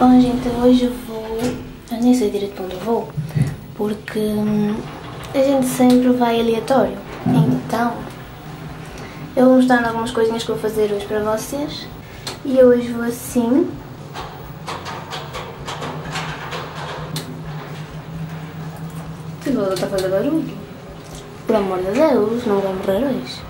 Bom, gente, hoje eu vou... Eu nem sei direito para onde eu vou, porque a gente sempre vai aleatório. Então, eu vou mostrar algumas coisinhas que vou fazer hoje para vocês. E eu hoje vou assim. E vou voltar a fazer barulho. Por amor de Deus, não vou morrer hoje.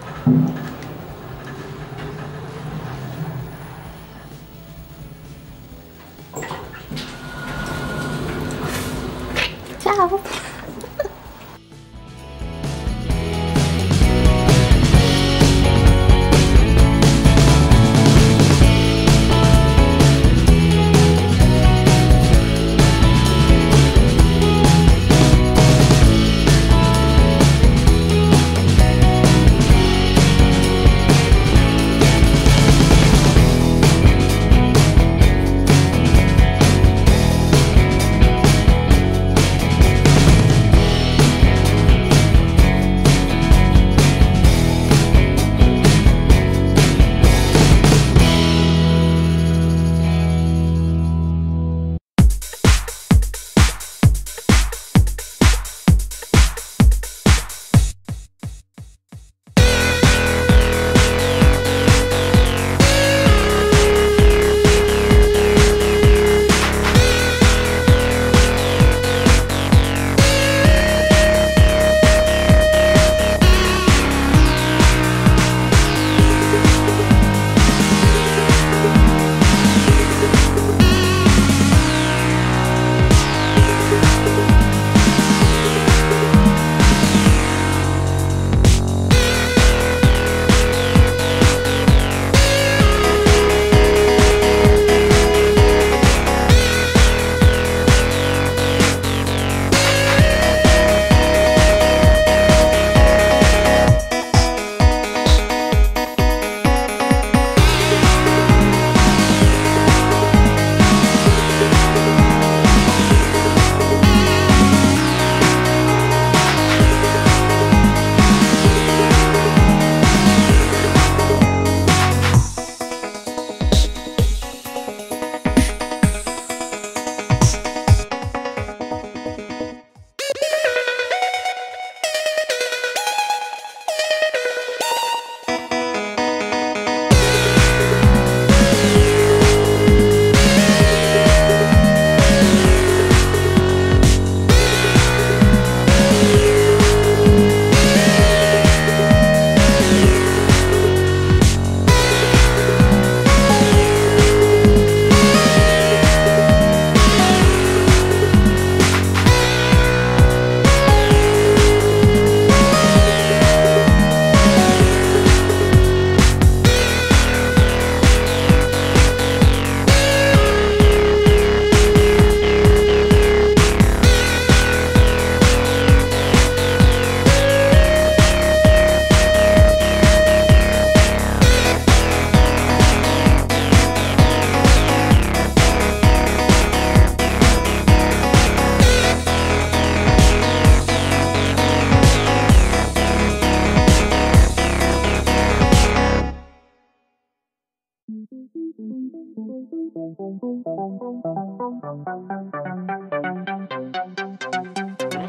Tchau!